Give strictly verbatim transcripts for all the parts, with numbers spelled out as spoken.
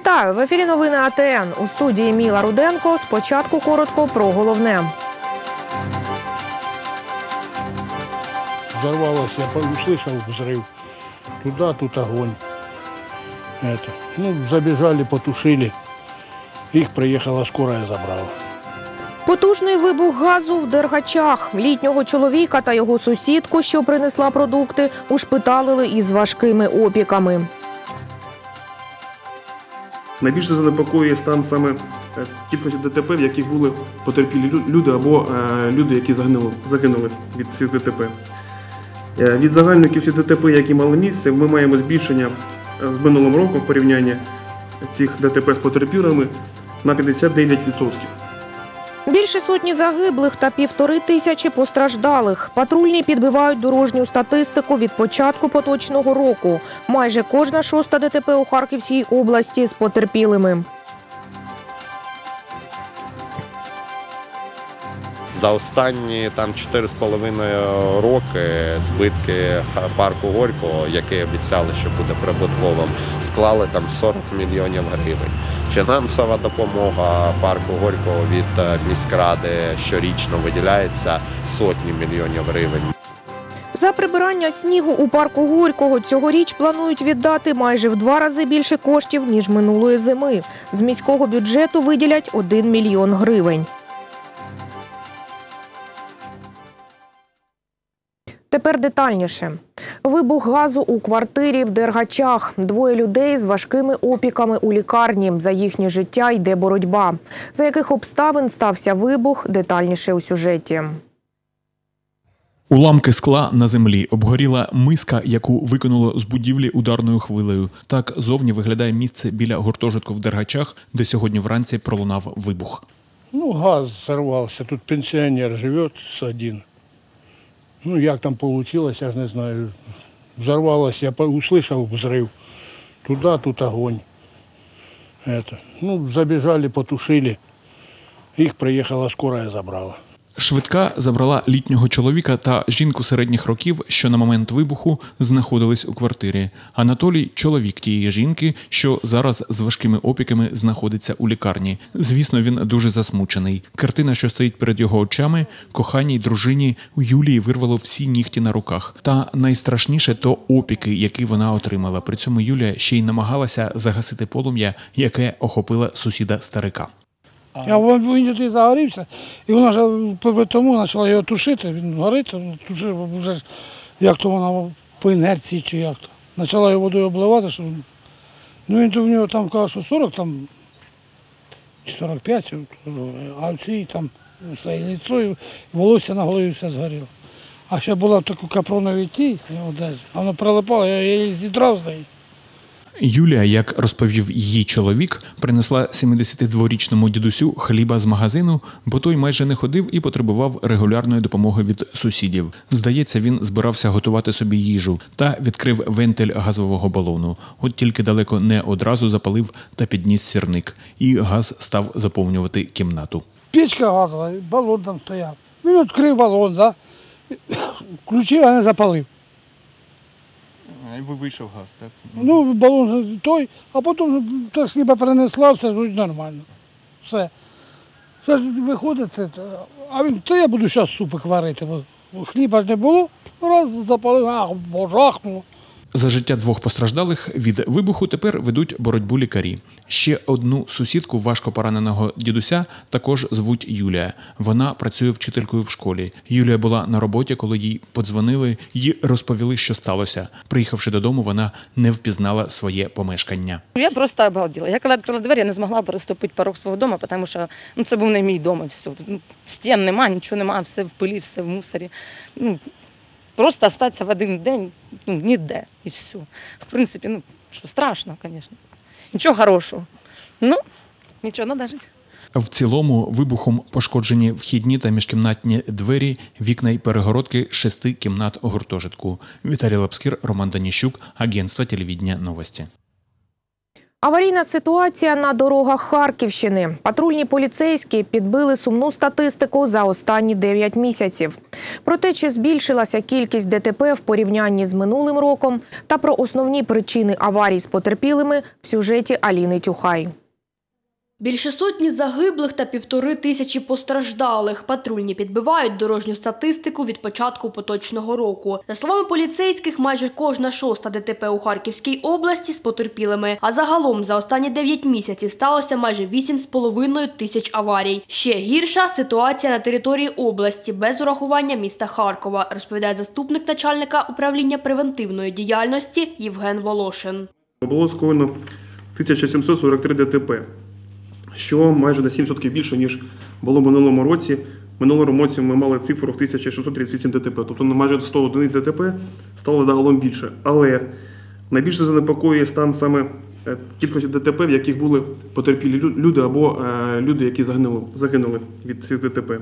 Вітаю! В ефірі новини А Те Ен. У студії Міла Руденко. Спочатку коротко про головне. Взорвалося, я услышал взрыв. Туда, тут огонь. Это. Ну, забежали, потушили. Їх приїхала скорая, забрала. Потужний вибух газу в Дергачах. Літнього чоловіка та його сусідку, що принесла продукти, ушпиталили із важкими опіками. Найбільше занепокоює стан саме кількості Де Те Пе, в яких були потерпілі люди або люди, які загинули від цих Де Те Пе. Від загальної кількості Де Те Пе, які мали місце, ми маємо збільшення з минулим роком порівняння цих Де Те Пе з потерпілими на п'ятдесят дев'ять відсотків. Більше сотні загиблих та півтори тисячі постраждалих. Патрульні підбивають дорожню статистику від початку поточного року. Майже кожна шоста Де Те Пе у Харківській області з потерпілими. За останні чотири з половиною роки збитки парку Горького, який обіцяли, що буде прибутковим, склали сорок мільйонів гривень. Фінансова допомога парку Горького від міськради щорічно виділяється сотні мільйонів гривень. За прибирання снігу у парку Горького цьогоріч планують віддати майже в два рази більше коштів, ніж минулої зими. З міського бюджету виділять один мільйон гривень. Тепер детальніше. Вибух газу у квартирі в Дергачах. Двоє людей з важкими опіками у лікарні. За їхнє життя йде боротьба. За яких обставин стався вибух – детальніше у сюжеті. Уламки скла на землі. Обгоріла миска, яку викинуло з будівлі ударною хвилею. Так зовні виглядає місце біля гуртожитку в Дергачах, де сьогодні вранці пролунав вибух. Ну, газ зірвався. Тут пенсіонер живе один. Ну, як там вийшло, я ж не знаю. Взорвалося, я услышал взрыв. Туда, тут огонь. Это. Ну, забежали, потушили. Їх приїхала скорая, забрала. Швидка забрала літнього чоловіка та жінку середніх років, що на момент вибуху знаходились у квартирі. Анатолій – чоловік тієї жінки, що зараз з важкими опіками знаходиться у лікарні. Звісно, він дуже засмучений. Картина, що стоїть перед його очами, коханій дружині Юлії вирвало всі нігті на руках. Та найстрашніше – то опіки, які вона отримала. При цьому Юлія ще й намагалася загасити полум'я, яке охопило сусіда-старика. А він загорівся, і вона вже тому почала його тушити, він горить, вже як-то вона по інерції чи як-то. Почала його водою обливати, що він у нього там казав, що сорок там, чи сорок п'ять, а в цій там все, і лицо, і волосся на голові все згоріло. А ще була така капронові тій, вона прилипала, я її зідрав з неї. Юлія, як розповів її чоловік, принесла семидесятидворічному дідусю хліба з магазину, бо той майже не ходив і потребував регулярної допомоги від сусідів. Здається, він збирався готувати собі їжу та відкрив вентиль газового балону. От тільки далеко не одразу запалив та підніс сірник. І газ став заповнювати кімнату. Пічка газова, балон там стояв. Він відкрив балон, включив, а не запалив. І вийшов газ, так? Ну, балон той, а потім хліба перенесла, все ж нормально. Все. Все ж виходить, а він, то я буду зараз супик варити, бо хліба ж не було, раз запалив, ах, жахнуло. За життя двох постраждалих від вибуху тепер ведуть боротьбу лікарі. Ще одну сусідку важко пораненого дідуся також звуть Юлія. Вона працює вчителькою в школі. Юлія була на роботі, коли їй подзвонили, їй розповіли, що сталося. Приїхавши додому, вона не впізнала своє помешкання. Я просто обалділа. Я коли відкрила двері, я не змогла переступити порог свого дому, тому що це був не мій дом. Стін нема, нічого нема, все в пилі, все в мусорі. Просто остатися в один день ніде і все. В принципі, страшно, звісно. Нічого хорошого. Ну, нічого, треба жити. В цілому вибухом пошкоджені вхідні та міжкімнатні двері, вікна й перегородки шести кімнат гуртожитку. Віталій Лапскір, Роман Даніщук, агентство телевідення «Новості». Аварійна ситуація на дорогах Харківщини. Патрульні поліцейські підбили сумну статистику за останні дев'ять місяців. Про те, чи збільшилася кількість ДТП в порівнянні з минулим роком, та про основні причини аварій з потерпілими в сюжеті Аліни Тюхай. Більше сотні загиблих та півтори тисячі постраждалих. Патрульні підбивають дорожню статистику від початку поточного року. За словами поліцейських, майже кожна шоста ДТП у Харківській області з потерпілими. А загалом за останні дев'ять місяців сталося майже вісім з половиною тисяч аварій. Ще гірша ситуація на території області, без урахування міста Харкова, розповідає заступник начальника управління превентивної діяльності Євген Волошин. Було скоєно тисяча сімсот сорок три ДТП, що майже на сім відсотків більше, ніж було в минулому році. В минулому році ми мали цифру в тисячу шістсот тридцять вісім ДТП, тобто на майже сто одиниць ДТП стало загалом більше. Але найбільше занепокоює стан саме кількості ДТП, в яких були потерпілі люди або люди, які загинули від цих ДТП.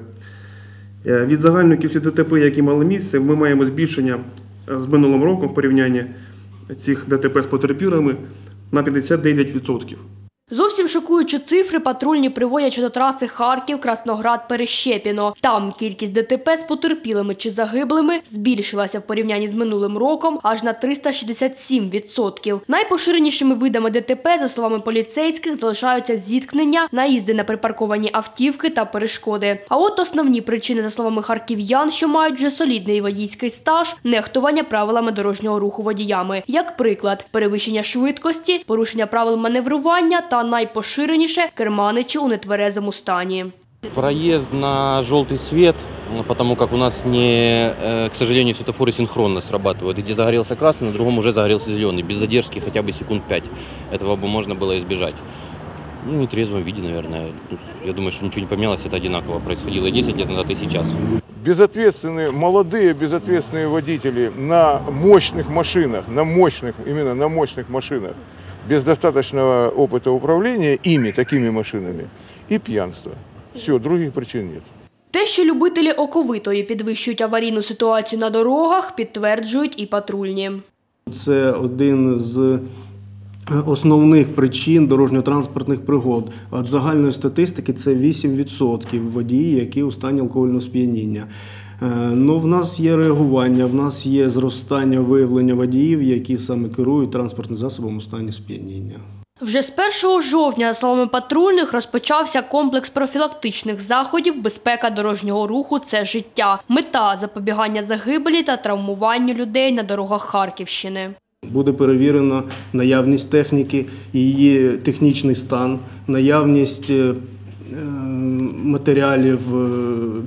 Від загальної кількості ДТП, які мали місце, ми маємо збільшення з минулим роком в порівнянні цих ДТП з потерпілими на п'ятдесят дев'ять відсотків. Зовсім шокуючі цифри патрульні приводять щодо траси Харків-Красноград-Перещепіно. Там кількість ДТП з потерпілими чи загиблими збільшилася в порівнянні з минулим роком аж на триста шістдесят сім відсотків. Найпоширенішими видами ДТП, за словами поліцейських, залишаються зіткнення, наїзди на припарковані автівки та перешкоди. А от основні причини, за словами харків'ян, що мають вже солідний водійський стаж – нехтування правилами дорожнього руху водіями. Як приклад, перевищення швидкості, порушення правил маневрування та найпоширеніше – керманичі у нетверезому стані. Проезд на желтый свет, потому как у нас, не, к сожалению, светофоры синхронно срабатывают. И где загорелся красный, на другом уже загорелся зеленый. Без задержки хотя бы секунд пять. Этого бы можно было избежать. Ну, в нетрезвом виде, наверное. Я думаю, что ничего не поменялось, это одинаково. Происходило десять лет назад и сейчас. Безответственные, молодые безответственные водители на мощных машинах, на мощных, именно на мощных машинах, без достаточного опыта управления ими, такими машинами, и пьянство. Все, других причин нет. Те, що любителі оковитої підвищують аварійну ситуацію на дорогах, підтверджують і патрульні. Це один з основних причин дорожньо-транспортних пригод. Від загальної статистики це вісім відсотків водіїв, які у стані алкогольного сп'яніння. Ну, в нас є реагування, в нас є зростання виявлення водіїв, які саме керують транспортним засобом у стані сп'яніння. Вже з першого жовтня, за словами патрульних, розпочався комплекс профілактичних заходів «Безпека дорожнього руху – це життя». Мета – запобігання загибелі та травмуванню людей на дорогах Харківщини. Буде перевірено наявність техніки, її технічний стан, наявність матеріалів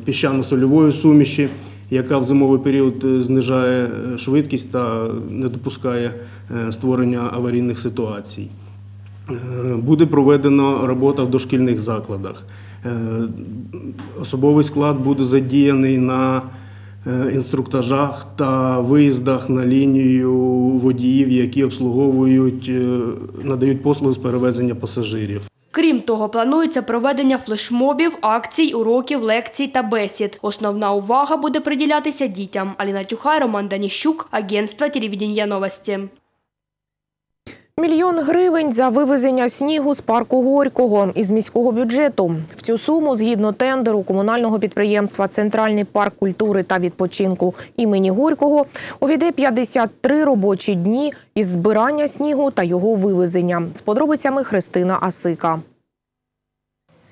піщано-сольової суміші, яка в зимовий період знижає швидкість та не допускає створення аварійних ситуацій. Буде проведено робота в дошкільних закладах. Особовий склад буде задіяний на інструктажах та виїздах на лінію водіїв, які обслуговують, надають послуги з перевезення пасажирів. Крім того, планується проведення флешмобів, акцій, уроків, лекцій та бесід. Основна увага буде приділятися дітям. Аліна Тюхай, Роман Даніщук, агентство телевидіння новості. Мільйон гривень за вивезення снігу з парку Горького із міського бюджету. В цю суму, згідно тендеру комунального підприємства «Центральний парк культури та відпочинку імені Горького», увійде п'ятдесят три робочі дні із збирання снігу та його вивезення. З подробицями Христина Асика.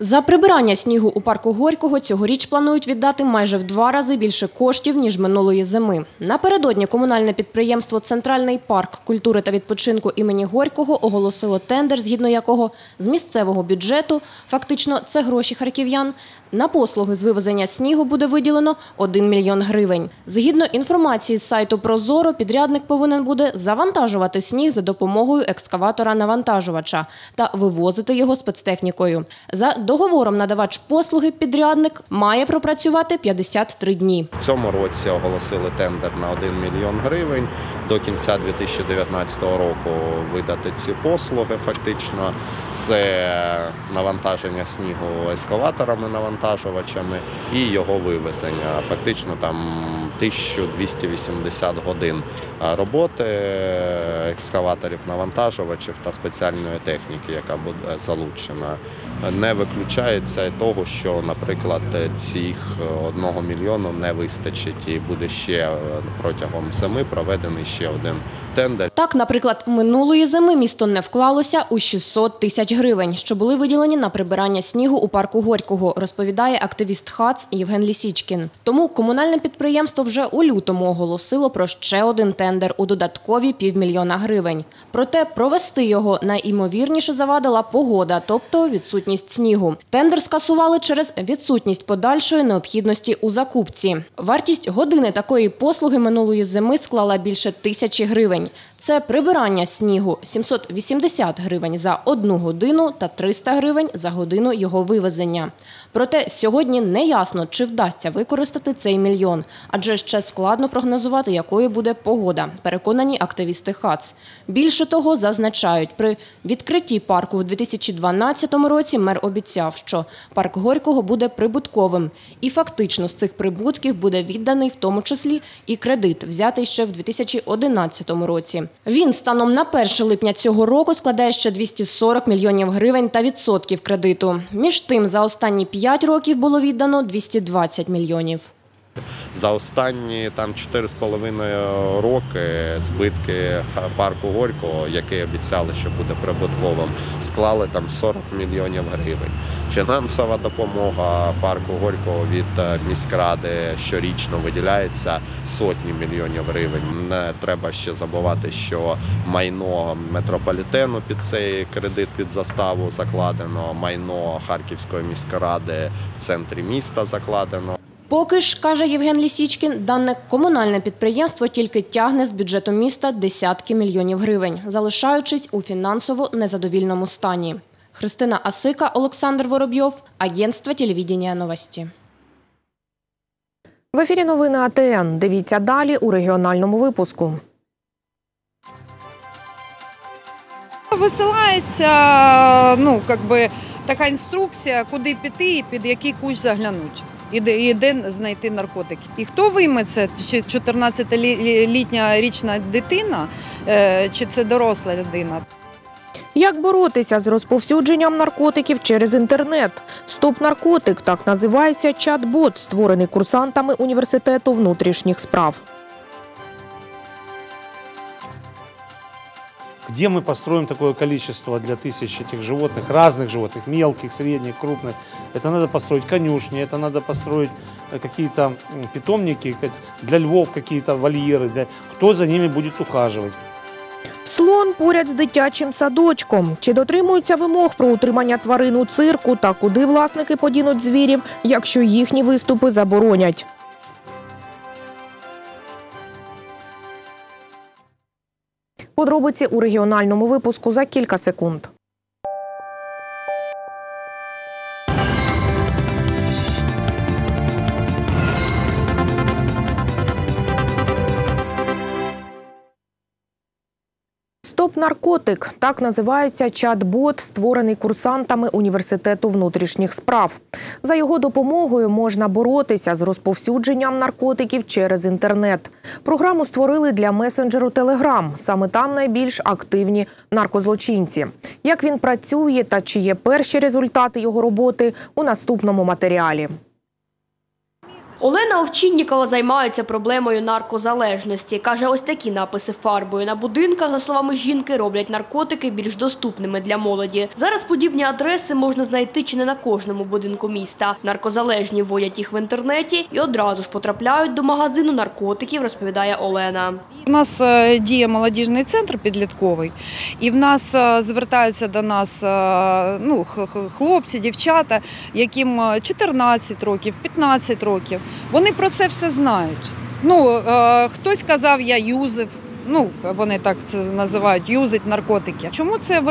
За прибирання снігу у парку Горького цьогоріч планують віддати майже в два рази більше коштів, ніж минулої зими. Напередодні комунальне підприємство «Центральний парк культури та відпочинку імені Горького» оголосило тендер, згідно якого з місцевого бюджету, фактично це гроші харків'ян, на послуги з вивезення снігу буде виділено один мільйон гривень. Згідно інформації з сайту «Прозоро», підрядник повинен буде завантажувати сніг за допомогою екскаватора-навантажувача та вивозити його спецтехнікою. За договором надавач послуги підрядник має пропрацювати п'ятдесят три дні. В цьому році оголосили тендер на один мільйон гривень. до кінця дві тисячі дев'ятнадцятого року видати ці послуги. Фактично це навантаження снігу ескалаторами-навантажувачами і його вивезення. Фактично там тисяча двісті вісімдесят годин роботи екскаваторів, навантажувачів та спеціальної техніки, яка буде залучена. Не виключається того, що, наприклад, цих одного мільйону не вистачить і буде ще протягом зими проведений ще один тендер. Так, наприклад, минулої зими місто не вклалося у шістсот тисяч гривень, що були виділені на прибирання снігу у парку Горького, розповідає активіст ХАЦ Євген Лісічкін. Тому комунальне підприємство вже у лютому оголосило про ще один тендер у додаткові півмільйона гривень. Проте провести його найімовірніше завадила погода, тобто відсутність снігу. Тендер скасували через відсутність подальшої необхідності у закупці. Вартість години такої послуги минулої зими склала більше тисячі гривень. Це прибирання снігу – сімсот вісімдесят гривень за одну годину та триста гривень за годину його вивезення. Проте сьогодні неясно, чи вдасться використати цей мільйон, адже ще складно прогнозувати, якою буде погода, переконані активісти ХАЦ. Більше того, зазначають, при відкритті парку в дві тисячі дванадцятому році мер обіцяв, що парк Горького буде прибутковим. І фактично з цих прибутків буде відданий в тому числі і кредит, взятий ще в дві тисячі одинадцятому році. Він станом на перше липня цього року складає ще двісті сорок мільйонів гривень та відсотків кредиту. Між тим, за останні п'ять років було віддано двісті двадцять мільйонів. За останні чотири з половиною роки збитки парку Горького, який обіцяли, що буде прибутковим, склали там сорок мільйонів гривень. Фінансова допомога парку Горького від міськради щорічно виділяється сотні мільйонів гривень. Не треба ще забувати, що майно метрополітену під цей кредит під заставу закладено, майно Харківської міськради в центрі міста закладено. Поки ж, каже Євген Лісічкін, дане комунальне підприємство тільки тягне з бюджету міста десятки мільйонів гривень, залишаючись у фінансово незадовільному стані. Христина Асика, Олександр Воробйов, агентство телевідення новості. В ефірі новини А Т Н. Дивіться далі у регіональному випуску. Висилається, ну, якби, така інструкція, куди піти і під який кущ заглянуть. І де знайти наркотики. І хто вийме це, чи чотирнадцятилітня річна дитина, чи це доросла людина? Як боротися з розповсюдженням наркотиків через інтернет? «Стоп-наркотик» – так називається чат-бот, створений курсантами Університету внутрішніх справ. Где мы построим такое количество для тысяч этих животных, разных животных, мелких, средних, крупных. Это надо построить конюшни, это надо построить какие-то питомники, для львов какие-то вольеры, для... кто за ними будет ухаживать. Слон поряд з дитячим садочком. Чи дотримуються вимог про утримання тварин у цирку та куди власники подінуть звірів, якщо їхні виступи заборонять? Подробиці у регіональному випуску за кілька секунд. «Стоп-наркотик» – так називається чат-бот, створений курсантами Університету внутрішніх справ. За його допомогою можна боротися з розповсюдженням наркотиків через інтернет. Програму створили для месенджеру Телеграм. Саме там найбільш активні наркозлочинці. Як він працює та чи є перші результати його роботи – у наступному матеріалі. Олена Овчиннікова займається проблемою наркозалежності. Каже, ось такі написи фарбою на будинках, за словами жінки, роблять наркотики більш доступними для молоді. Зараз подібні адреси можна знайти чи не на кожному будинку міста. Наркозалежні вводять їх в інтернеті і одразу ж потрапляють до магазину наркотиків, розповідає Олена. У нас діє молодіжний центр підлітковий, і в нас звертаються до нас ну, хлопці, дівчата, яким чотирнадцять років, п'ятнадцять років. Вони про це все знають. Ну, е, хтось казав, я юзав, ну, вони так це називають, юзать наркотики. Чому це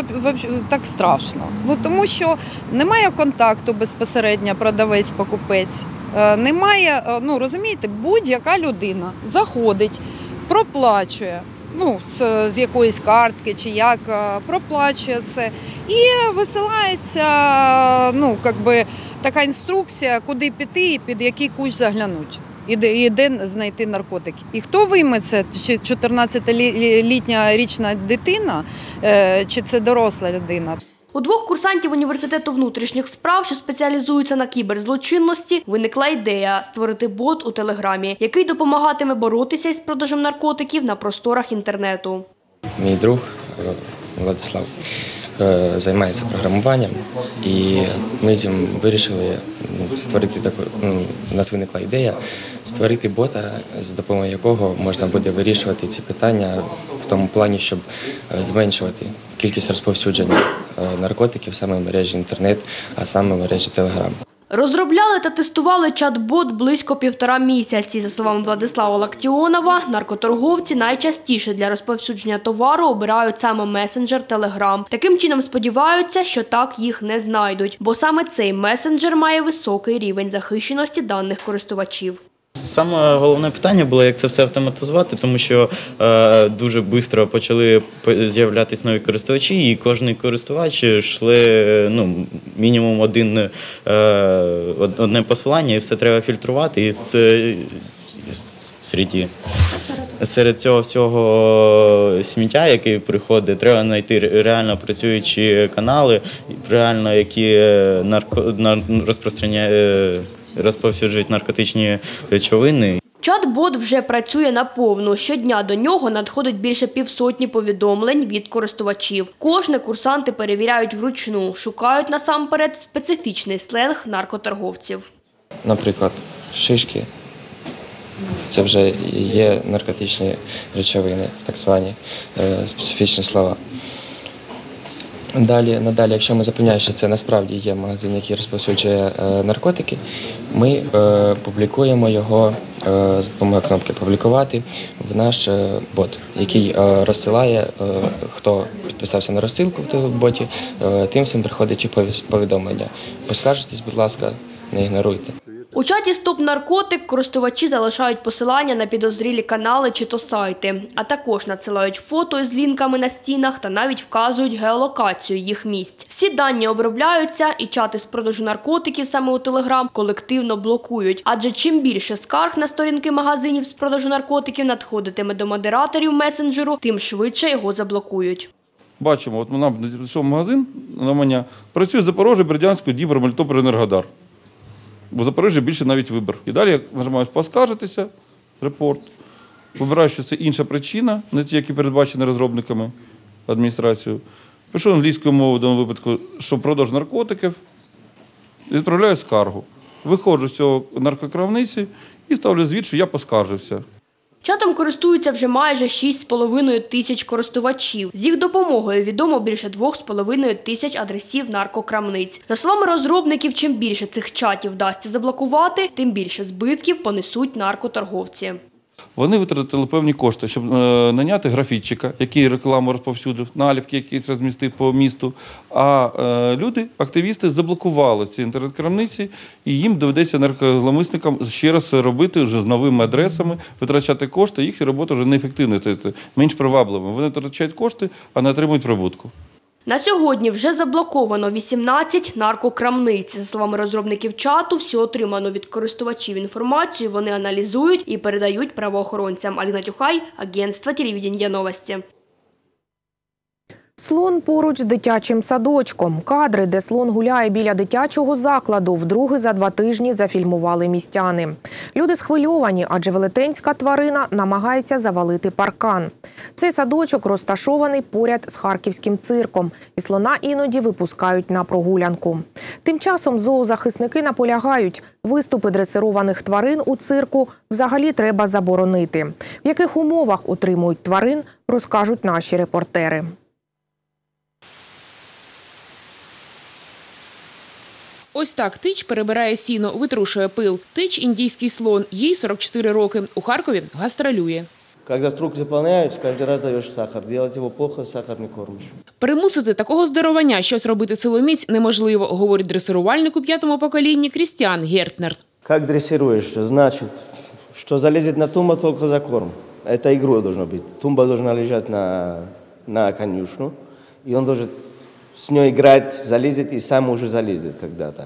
так страшно? Ну, тому що немає контакту безпосередньо продавець-покупець. Е, немає, ну, розумієте, будь-яка людина заходить, проплачує. ну, з, з якоїсь картки чи як, проплачує це. І висилається, ну, якби, така інструкція, куди піти і під який кущ заглянуть. І де, і де знайти наркотик. І хто вийме це, чи чотирнадцятилітня річна дитина, чи це доросла людина? У двох курсантів Університету внутрішніх справ, що спеціалізуються на кіберзлочинності, виникла ідея створити бот у Телеграмі, який допомагатиме боротися із продажем наркотиків на просторах інтернету. Мій друг Владислав займається програмуванням, і ми цим вирішили створити таку, у нас виникла ідея створити бота, за допомогою якого можна буде вирішувати ці питання в тому плані, щоб зменшувати кількість розповсюдження наркотиків саме в мережі інтернет, а саме в мережі Телеграм. Розробляли та тестували чат-бот близько півтора місяці. За словами Владислава Лактіонова, наркоторговці найчастіше для розповсюдження товару обирають саме месенджер Телеграм. Таким чином сподіваються, що так їх не знайдуть, бо саме цей месенджер має високий рівень захищеності даних користувачів. Саме головне питання було, як це все автоматизувати, тому що е, дуже швидко почали з'являтися нові користувачі, і кожен користувач йшли, ну, мінімум один, е, одне посилання, і все треба фільтрувати. І з, з, серед, серед цього всього сміття, який приходить, треба знайти реально працюючі канали, реально які нарко, нар, розпространяють, розповсюджують наркотичні речовини. Чат-бот вже працює наповну. Щодня до нього надходить більше півсотні повідомлень від користувачів. Кожне курсанти перевіряють вручну, шукають насамперед специфічний сленг наркоторговців. Наприклад, шишки – це вже є наркотичні речовини, так звані специфічні слова. Далі, надалі, якщо ми запевняємо, що це насправді є магазин, який розповсюджує е, наркотики, ми е, публікуємо його е, з допомогою кнопки «Публікувати» в наш е, бот, який е, розсилає, е, хто підписався на розсилку в боті, е, тим всім приходить повідомлення. Поскаржитесь, будь ласка, не ігноруйте. У чаті «Стоп наркотик» користувачі залишають посилання на підозрілі канали чи то сайти, а також надсилають фото із лінками на стінах та навіть вказують геолокацію їх місць. Всі дані обробляються, і чати з продажу наркотиків саме у Телеграм колективно блокують. Адже чим більше скарг на сторінки магазинів з продажу наркотиків надходитиме до модераторів месенджеру, тим швидше його заблокують. Бачимо, от нам прийшов магазин на мене, працює Запорожжя, Бердянську, Дніпро, Мелітополь, Енергодар. Бо в Запоріжжі більше навіть вибір. І далі я нажимаю «Поскаржитися», репорт. Вибираю, що це інша причина, не ті, які передбачені розробниками адміністрацією. Пишу англійською мовою в даному випадку, що продаж наркотиків, відправляю скаргу. Виходжу з цього наркокрамниці і ставлю звіт, що я поскаржився. Чатом користуються вже майже шість з половиною тисяч користувачів. З їх допомогою відомо більше двох з половиною тисяч адресів наркокрамниць. За словами розробників, чим більше цих чатів вдасться заблокувати, тим більше збитків понесуть наркоторговці. Вони витратили певні кошти, щоб наняти графітчика, який рекламу розповсюдив, наліпки, які розмістив по місту. А люди, активісти, заблокували ці інтернет-крамниці, і їм доведеться наркозловмисникам ще раз робити вже з новими адресами, витрачати кошти, їх робота вже неефективна, менш приваблива. Вони витрачають кошти, а не отримують прибутку. На сьогодні вже заблоковано вісімнадцять наркокрамниць. За словами розробників чату, всю отриману від користувачів інформацію вони аналізують і передають правоохоронцям. Аліна Тюхай, агентство телевидіння новості. Слон поруч з дитячим садочком. Кадри, де слон гуляє біля дитячого закладу, вдруге за два тижні зафільмували містяни. Люди схвильовані, адже велетенська тварина намагається завалити паркан. Цей садочок розташований поряд з харківським цирком, і слона іноді випускають на прогулянку. Тим часом зоозахисники наполягають, виступи дресированих тварин у цирку взагалі треба заборонити. В яких умовах утримують тварин, розкажуть наші репортери. Ось так тич перебирає сіно, витрушує пил. Тич – індійський слон, їй сорок чотири роки. У Харкові гастролює. Коли струк заповняють, кожен раз даєш сахар. Делать його плохо, сахар не кормиш. Примусити такого здоровання щось робити силоміць неможливо, говорить дресирувальник у п'ятому поколінні Крістіан Гертнер. Як дресируєш, значить, що залізе на тума, тільки за корм. это игру должно быть. Тумба должна лежать на, на конюшну, и он должен с ней играть, залезет, и сам уже залезет когда-то.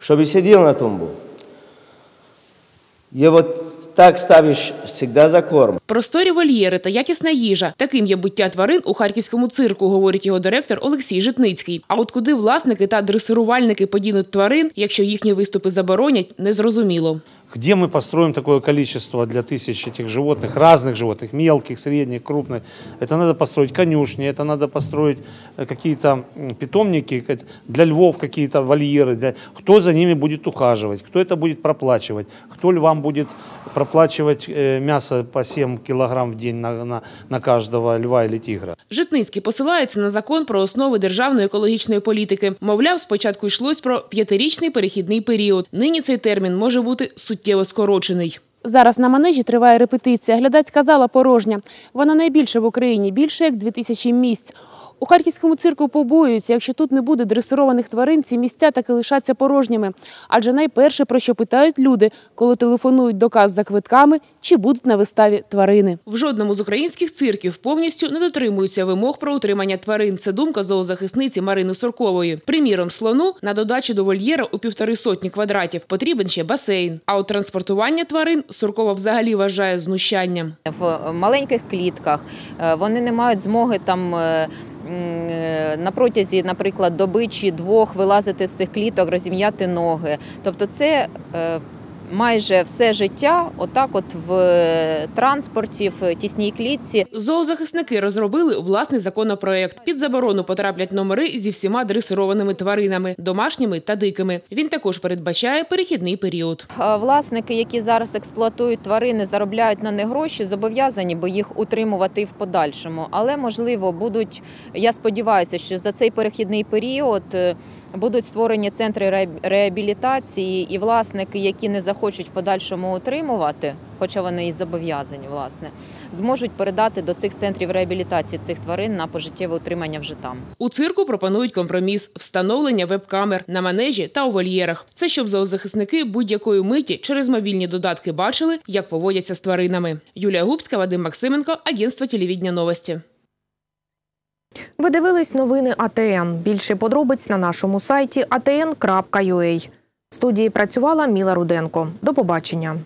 Чтобы сидел на тумбу. И вот так ставишь всегда за корм. Просторі вольєри та якісна їжа. Таким є буття тварин у харківському цирку, говорить його директор Олексій Житницький. А от куди власники та дресирувальники подінуть тварин, якщо їхні виступи заборонять, незрозуміло. Где мы построим такое количество для тысяч этих животных, разных животных, мелких, средних, крупных? Это надо построить конюшни, это надо построить какие-то питомники, для львов какие-то вольеры. Для... Кто за ними будет ухаживать, кто это будет проплачивать, кто львам будет проплачивать мясо по сім кілограмів в день на, на, на каждого льва или тигра. Житницький посилається на закон про основи державної екологічної політики. Мовляв, спочатку йшлось про п'ятирічний перехідний період. Нині цей термін може бути суттєво скорочений. Зараз на манежі триває репетиція. Глядацька зала порожня. Вона найбільша в Україні, більше як дві тисячі місць. У харківському цирку побоюються, якщо тут не буде дресированих тварин, ці місця так і лишаться порожніми. Адже найперше, про що питають люди, коли телефонують до кас за квитками, чи будуть на виставі тварини. В жодному з українських цирків повністю не дотримуються вимог про утримання тварин. Це думка зоозахисниці Марини Суркової. Приміром, слону на додачі до вольєра у півтори сотні квадратів потрібен ще басейн. А от транспортування тварин Суркова взагалі вважає знущанням. В маленьких клітках вони не мають змоги там... на протязі, наприклад, доби чи двох вилазити з цих кліток, розім'яти ноги. Тобто це майже все життя отак от в транспорті, в тісній клітці. Зоозахисники розробили власний законопроект. Під заборону потраплять номери зі всіма дресированими тваринами – домашніми та дикими. Він також передбачає перехідний період. Власники, які зараз експлуатують тварини, заробляють на них гроші, зобов'язані, бо їх утримувати в подальшому. Але, можливо, будуть, я сподіваюся, що за цей перехідний період будуть створені центри реабілітації, і власники, які не захочуть подальшому утримувати, хоча вони і зобов'язані, власне, зможуть передати до цих центрів реабілітації цих тварин на пожиттєве утримання вже там. У цирку пропонують компроміс – встановлення веб-камер на манежі та у вольєрах. Це щоб зоозахисники будь-якої миті через мобільні додатки бачили, як поводяться з тваринами. Юлія Губська, Вадим Максименко, агентство телевідення «Новості». Ви дивились новини А Т Н. Більше подробиць на нашому сайті а те ен крапка ю а. В студії працювала Міла Руденко. До побачення.